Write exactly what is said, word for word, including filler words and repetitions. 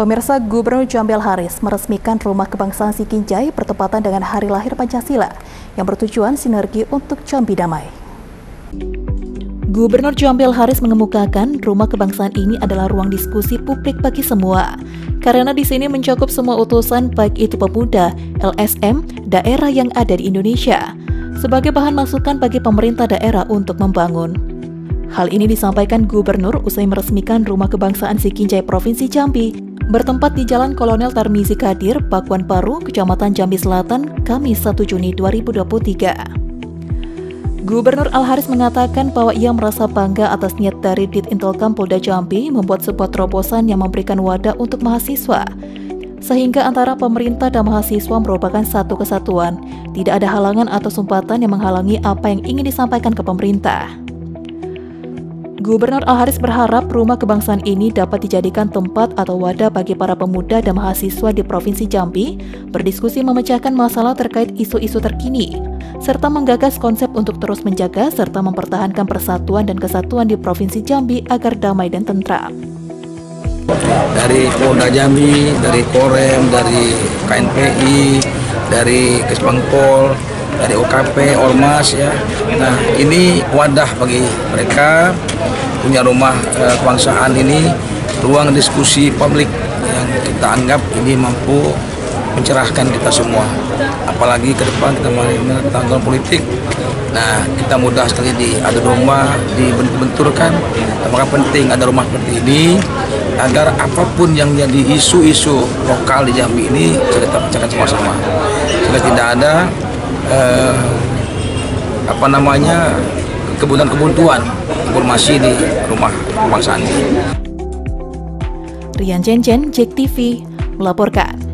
Pemirsa, Gubernur Jambi Al Haris meresmikan Rumah Kebangsaan Siginjai bertepatan dengan Hari Lahir Pancasila yang bertujuan sinergi untuk Jambi damai. Gubernur Jambi Al Haris mengemukakan Rumah Kebangsaan ini adalah ruang diskusi publik bagi semua, karena di sini mencakup semua utusan baik itu pemuda, L S M, daerah yang ada di Indonesia, sebagai bahan masukan bagi pemerintah daerah untuk membangun. Hal ini disampaikan Gubernur usai meresmikan Rumah Kebangsaan Siginjai Provinsi Jambi bertempat di Jalan Kolonel Tarmizi Kadir, Pakuan Baru, Kecamatan Jambi Selatan, Kamis satu Juni dua ribu dua puluh tiga. Gubernur Al Haris mengatakan bahwa ia merasa bangga atas niat dari Ditintelkam Polda Jambi membuat sebuah terobosan yang memberikan wadah untuk mahasiswa, sehingga antara pemerintah dan mahasiswa merupakan satu kesatuan, tidak ada halangan atau sumpatan yang menghalangi apa yang ingin disampaikan ke pemerintah. Gubernur Al Haris berharap Rumah Kebangsaan ini dapat dijadikan tempat atau wadah bagi para pemuda dan mahasiswa di Provinsi Jambi berdiskusi memecahkan masalah terkait isu-isu terkini, serta menggagas konsep untuk terus menjaga serta mempertahankan persatuan dan kesatuan di Provinsi Jambi agar damai dan tentram. Dari Polda Jambi, dari Korem, dari K N P I, dari Kesbangpol, dari U K P, Ormas ya. Nah, ini wadah bagi mereka punya rumah eh, kebangsaan ini, ruang diskusi publik yang kita anggap ini mampu mencerahkan kita semua. Apalagi ke depan kita menghadapi tahun-tahun politik. Nah, kita mudah sekali diadu domba, dibentur-benturkan. Maka penting ada rumah seperti ini agar apapun yang jadi isu-isu lokal di Jambi ini kita pecahkan sama-sama. Sehingga tidak ada Eh, apa namanya kebutuhan-kebutuhan informasi di rumah kebangsaan ini. Rian Jenjen Jek T V melaporkan.